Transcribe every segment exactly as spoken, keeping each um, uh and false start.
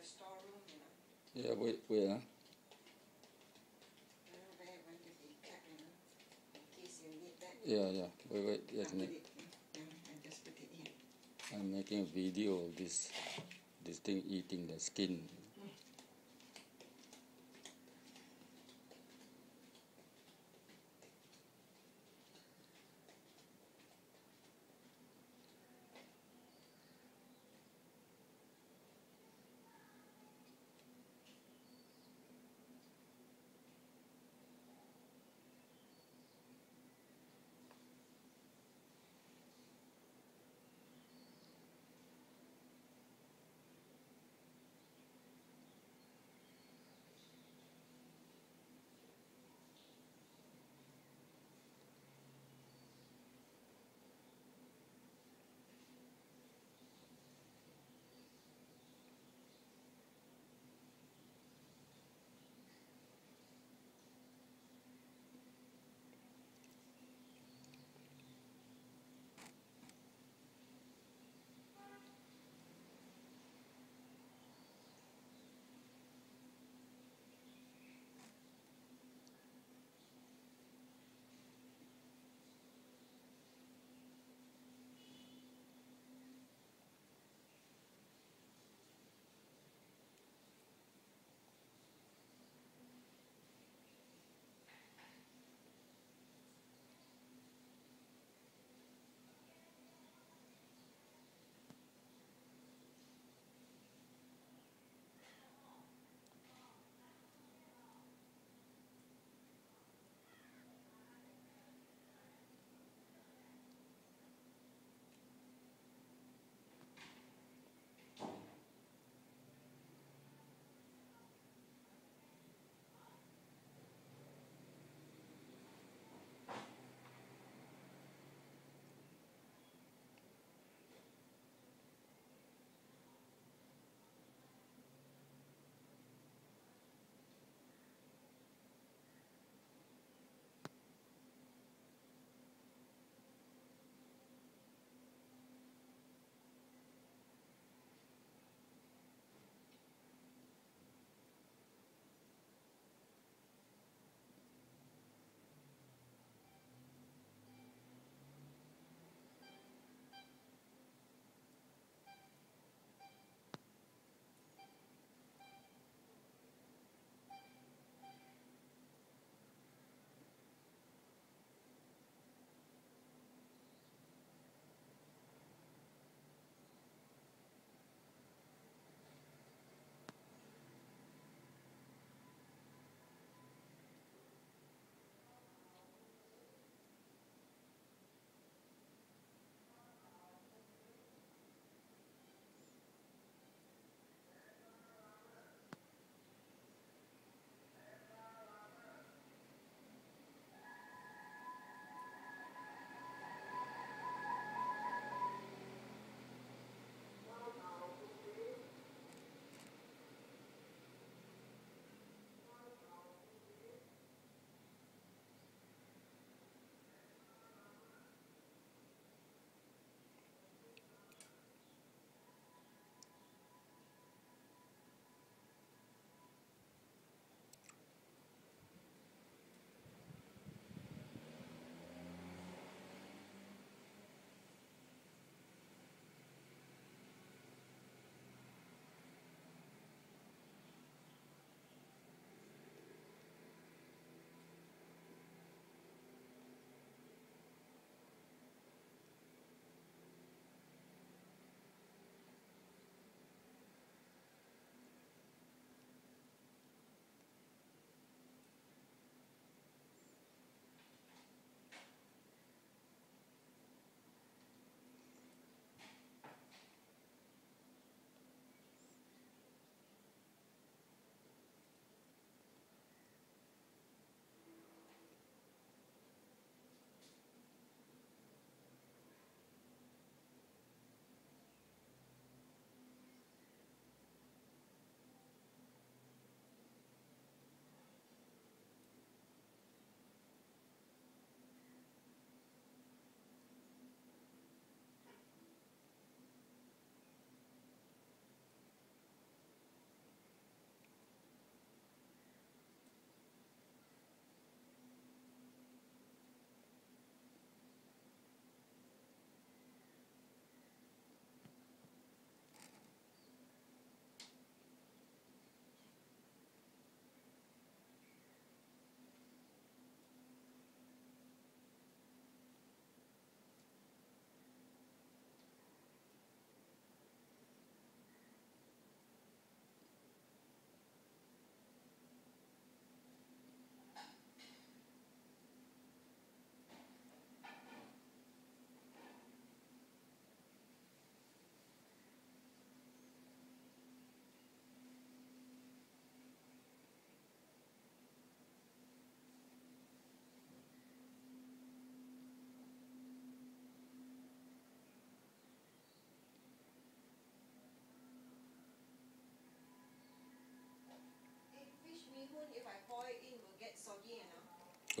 their storeroom, you know. Yeah, we we are. Yeah, yeah. We wait. Let me. I'm making a video of this this thing eating the skin.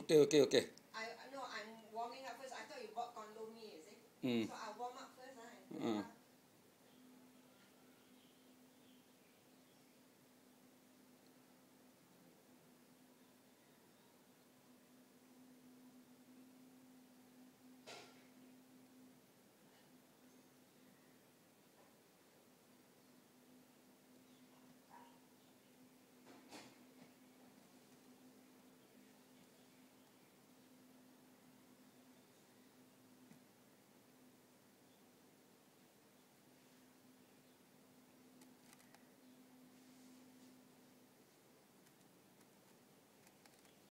Okay, okay, okay. I, no, I'm warming up first. I thought you bought condo me, is it? Mm. So I'll warm up first. Huh? Uh.